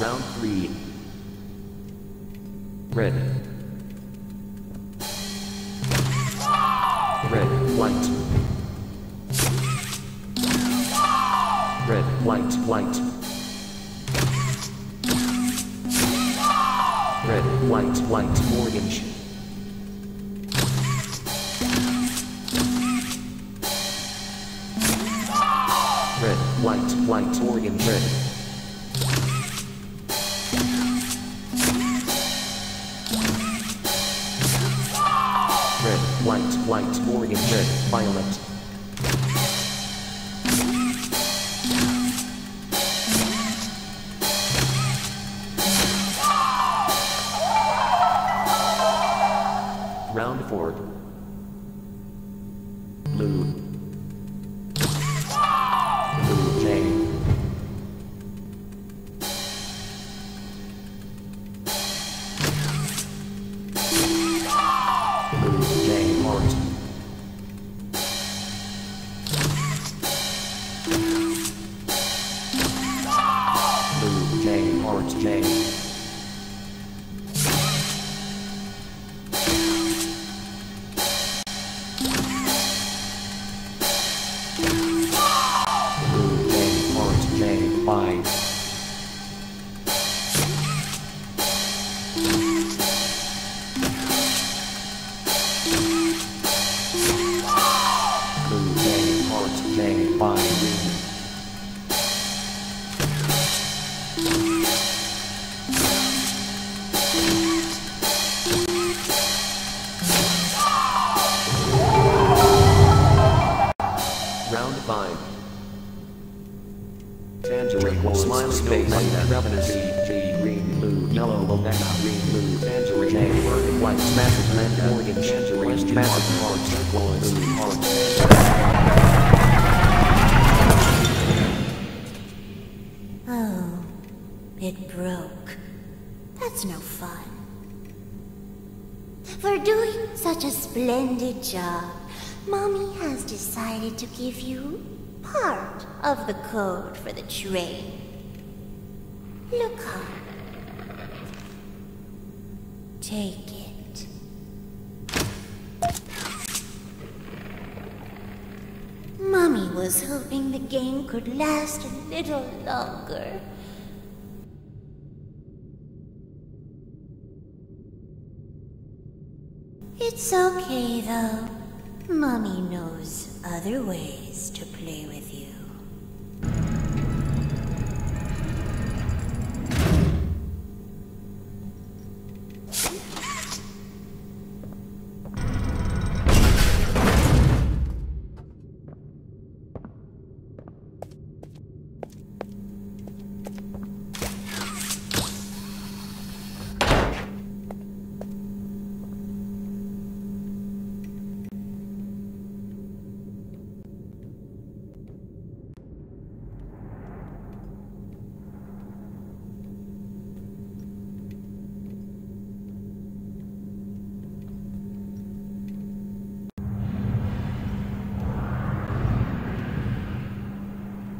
Round 3. Red. Red, white. Red, white, white. Red, white, white, orange. Red, white, white, orange, red. White, white, orange, red, violet. Round 4. Blue. Blue J. Blue J. J. Blue J, orange J, white. Blue J, orange J, white. Round 5. Tanterick will smile, face, Revenancy, G, green, blue, yellow, green, blue, Tanterick, J, white, massive, and orange, Tanterick, massive, orange. Oh, it broke. That's no fun. For doing such a splendid job, Mommy has decided to give you part of the code for the train. Look up. Take it. Mommy was hoping the game could last a little longer. It's okay though. Mommy knows other ways to play with you.